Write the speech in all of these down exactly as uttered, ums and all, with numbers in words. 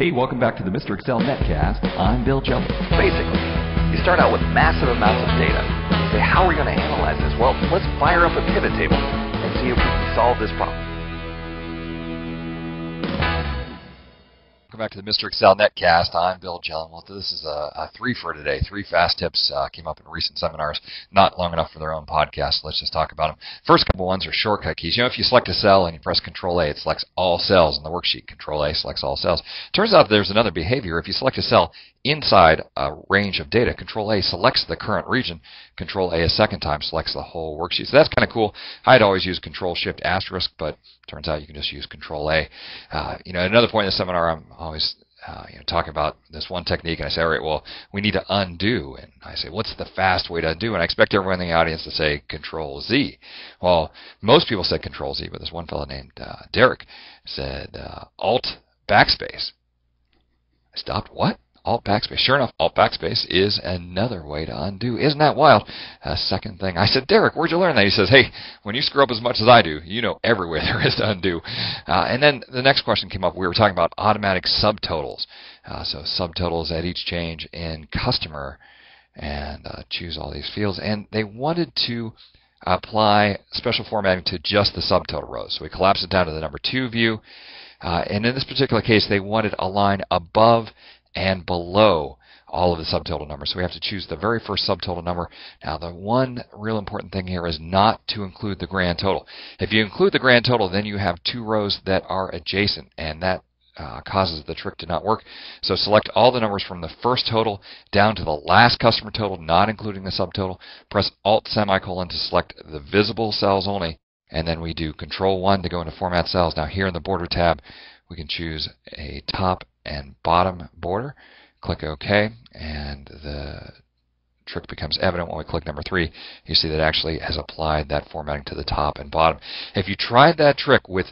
Hey, welcome back to the Mister Excel Netcast. I'm Bill Jelen. Basically, you start out with massive amounts of data. You say, how are we going to analyze this? Well, let's fire up a pivot table and see if we can solve this problem. Welcome back to the Mister Excel Netcast. I'm Bill Jelen. Well, this is a, a three for today. Three fast tips uh, came up in recent seminars, not long enough for their own podcast. Let's just talk about them. First couple ones are shortcut keys. You know, if you select a cell and you press Control A, it selects all cells in the worksheet. Control A selects all cells. Turns out there's another behavior. If you select a cell inside a range of data, Control A selects the current region. Control A a second time selects the whole worksheet. So that's kind of cool. I'd always use Control Shift Asterisk, but turns out you can just use Control A. Uh, you know, another point in the seminar, I'm always uh, you know, talking about this one technique, and I say, all right, well, we need to undo. And I say, what's the fast way to undo? And I expect everyone in the audience to say Control Z. Well, most people said Control Z, but this one fellow named uh, Derek said uh, Alt Backspace. I stopped. What? Alt Backspace. Sure enough, Alt Backspace is another way to undo. Isn't that wild? A second thing. I said, Derek, where'd you learn that? He says, hey, when you screw up as much as I do, you know everywhere there is to undo. Uh, and then the next question came up. We were talking about automatic subtotals. Uh, so subtotals at each change in customer, and uh, choose all these fields. And they wanted to apply special formatting to just the subtotal rows. So we collapsed it down to the number two view. Uh, and in this particular case, they wanted a line above and below all of the subtotal numbers. So we have to choose the very first subtotal number. Now, the one real important thing here is not to include the grand total. If you include the grand total, then you have two rows that are adjacent, and that uh, causes the trick to not work. So select all the numbers from the first total down to the last customer total, not including the subtotal. Press Alt semicolon to select the visible cells only, and then we do Control one to go into Format Cells. Now, here in the Border tab, we can choose a top and bottom border. Click OK, and the trick becomes evident when we click number three. You see that it actually has applied that formatting to the top and bottom. If you tried that trick with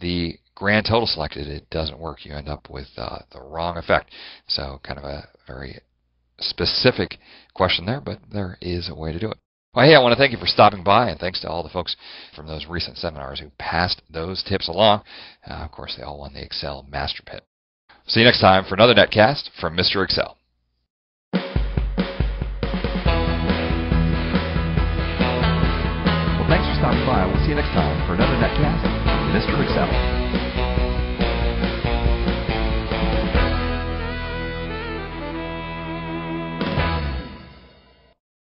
the grand total selected, it doesn't work. You end up with uh, the wrong effect. So kind of a very specific question there, but there is a way to do it. Well, hey, I want to thank you for stopping by, and thanks to all the folks from those recent seminars who passed those tips along. Uh, of course, they all won the Excel Master Pit. See you next time for another netcast from Mister Excel. Well, thanks for stopping by. We'll see you next time for another netcast from Mister Excel.